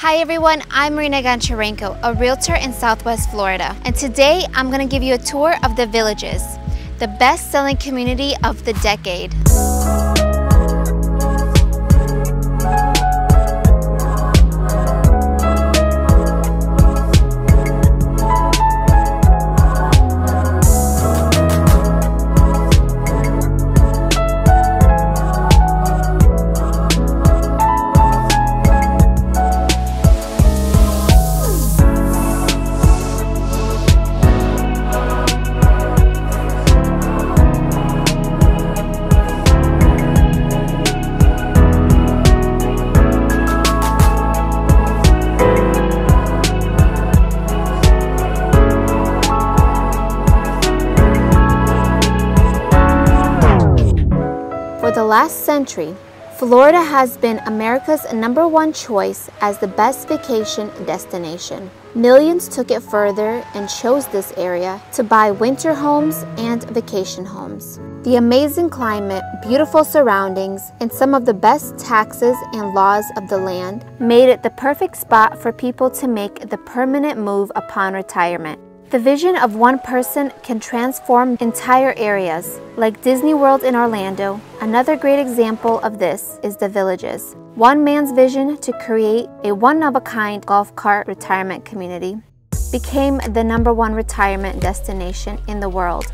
Hi everyone, I'm Marina Goncharenko, a realtor in Southwest Florida. And today I'm going to give you a tour of The Villages, the best-selling community of the decade. For the last century, Florida has been America's #1 choice as the best vacation destination. Millions took it further and chose this area to buy winter homes and vacation homes. The amazing climate, beautiful surroundings, and some of the best taxes and laws of the land made it the perfect spot for people to make the permanent move upon retirement. The vision of one person can transform entire areas, like Disney World in Orlando. Another great example of this is The Villages, one man's vision to create a one-of-a-kind golf cart retirement community became the #1 retirement destination in the world.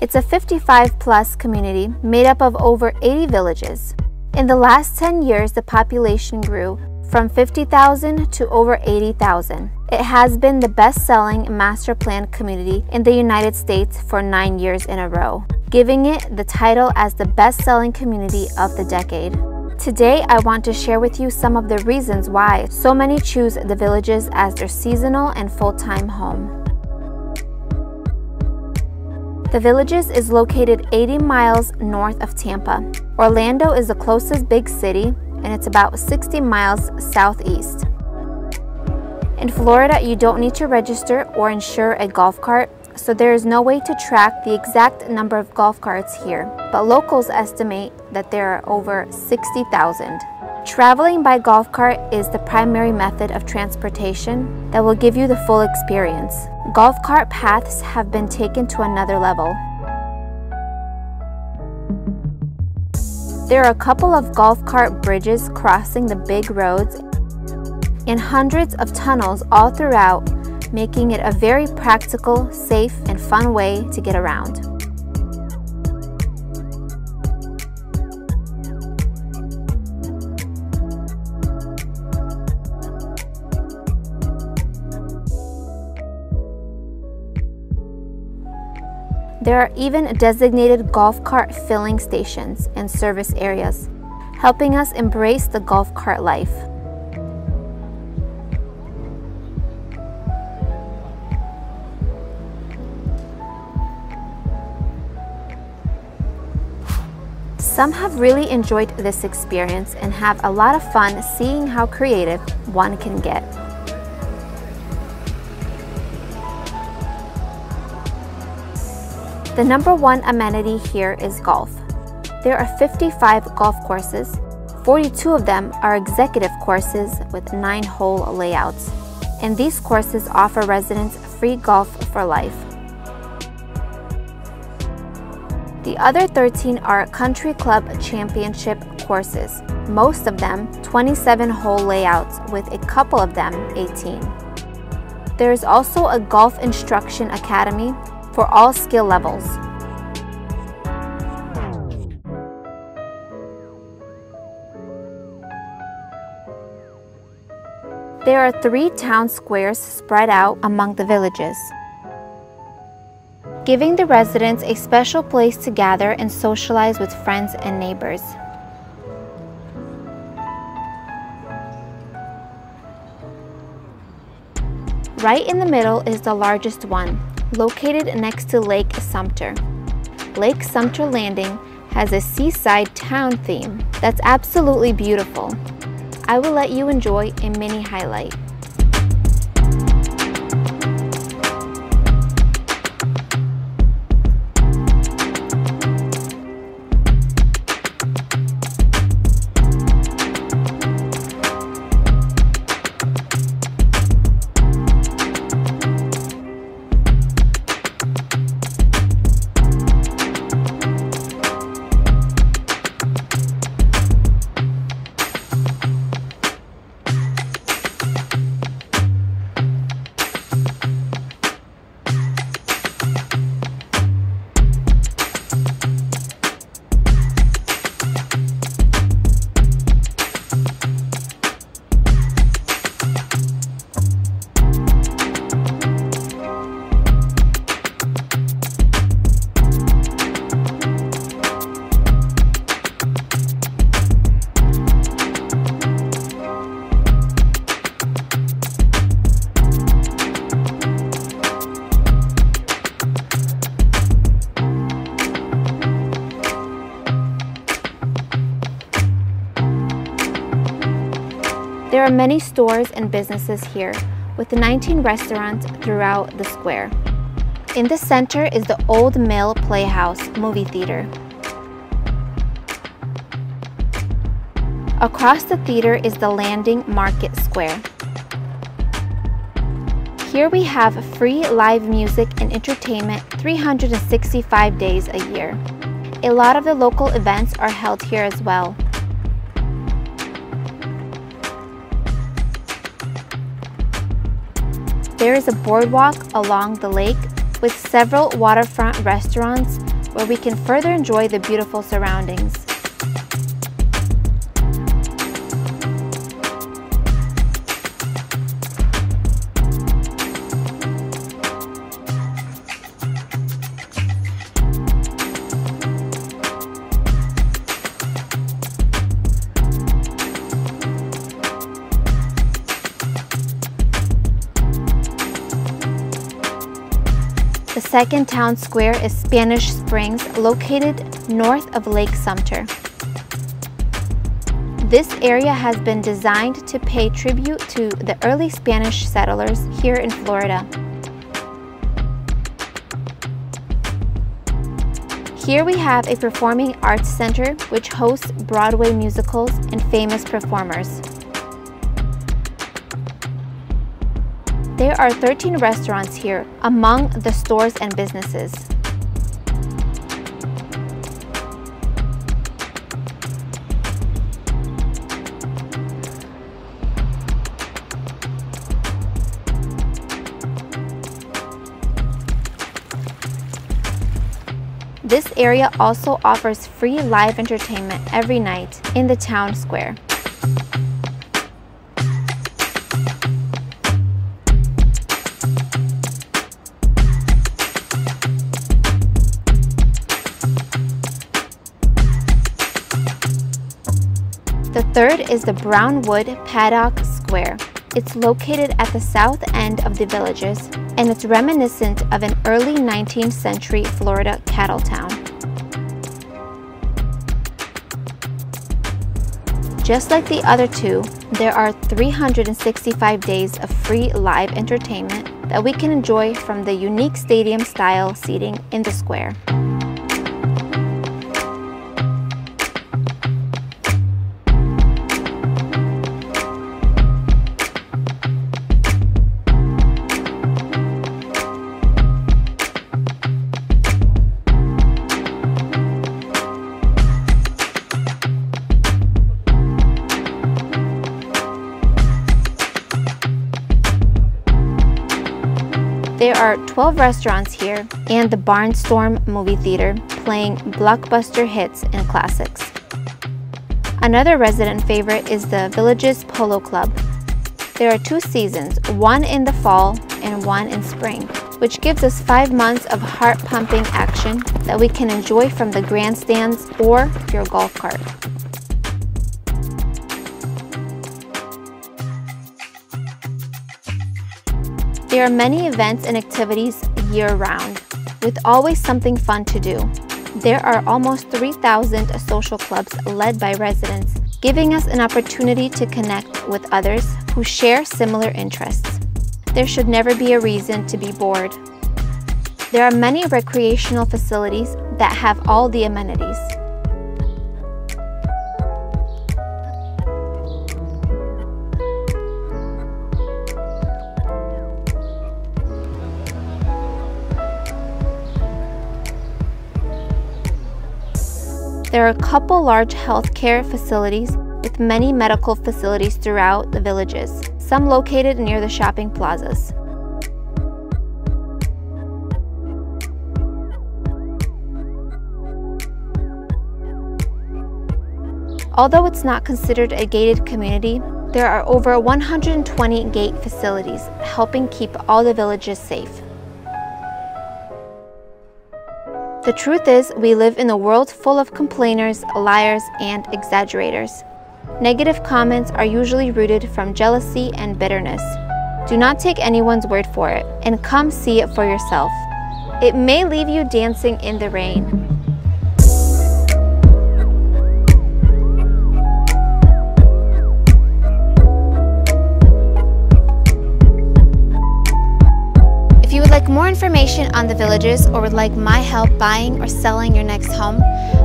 It's a 55-plus community made up of over 80 villages. In the last 10 years, the population grew from 50,000 to over 80,000. It has been the best-selling master plan community in the United States for 9 years in a row, giving it the title as the best-selling community of the decade. Today, I want to share with you some of the reasons why so many choose The Villages as their seasonal and full-time home. The Villages is located 80 miles north of Tampa. Orlando is the closest big city, and it's about 60 miles southeast. In Florida, you don't need to register or insure a golf cart, so there is no way to track the exact number of golf carts here, but locals estimate that there are over 60,000. Traveling by golf cart is the primary method of transportation that will give you the full experience. Golf cart paths have been taken to another level. There are a couple of golf cart bridges crossing the big roads and hundreds of tunnels all throughout, making it a very practical, safe, and fun way to get around. There are even designated golf cart filling stations and service areas, helping us embrace the golf cart life. Some have really enjoyed this experience and have a lot of fun seeing how creative one can get. The #1 amenity here is golf. There are 55 golf courses. 42 of them are executive courses with 9-hole layouts. And these courses offer residents free golf for life. The other 13 are country club championship courses, most of them 27-hole layouts, with a couple of them 18. There is also a golf instruction academy for all skill levels. There are 3 town squares spread out among the villages, giving the residents a special place to gather and socialize with friends and neighbors. Right in the middle is the largest one, located next to Lake Sumter. Lake Sumter Landing has a seaside town theme that's absolutely beautiful. I will let you enjoy a mini highlight. There are many stores and businesses here, with 19 restaurants throughout the square. In the center is the Old Mill Playhouse movie theater. Across the theater is the Landing Market Square. Here we have free live music and entertainment 365 days a year. A lot of the local events are held here as well. There is a boardwalk along the lake with several waterfront restaurants where we can further enjoy the beautiful surroundings. The second town square is Spanish Springs, located north of Lake Sumter. This area has been designed to pay tribute to the early Spanish settlers here in Florida. Here we have a performing arts center which hosts Broadway musicals and famous performers. There are 13 restaurants here, among the stores and businesses. This area also offers free live entertainment every night in the town square. The third is the Brownwood Paddock Square. It's located at the south end of the Villages, and it's reminiscent of an early 19th century Florida cattle town. Just like the other two, there are 365 days of free live entertainment that we can enjoy from the unique stadium-style seating in the square. There are 12 restaurants here and the Barnstorm movie theater playing blockbuster hits and classics. Another resident favorite is the Village's Polo Club. There are two seasons, one in the fall and one in spring, which gives us 5 months of heart-pumping action that we can enjoy from the grandstands or your golf cart. There are many events and activities year-round, with always something fun to do. There are almost 3,000 social clubs led by residents, giving us an opportunity to connect with others who share similar interests. There should never be a reason to be bored. There are many recreational facilities that have all the amenities. There are a couple large healthcare facilities with many medical facilities throughout the Villages, some located near the shopping plazas. Although it's not considered a gated community, there are over 120 gate facilities helping keep all the Villages safe. The truth is, we live in a world full of complainers, liars, and exaggerators. Negative comments are usually rooted from jealousy and bitterness. Do not take anyone's word for it, and come see it for yourself. It may leave you dancing in the rain. like more information on The Villages or would like my help buying or selling your next home,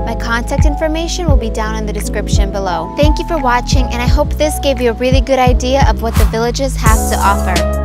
my contact information will be down in the description below. Thank you for watching, and I hope this gave you a really good idea of what The Villages has to offer.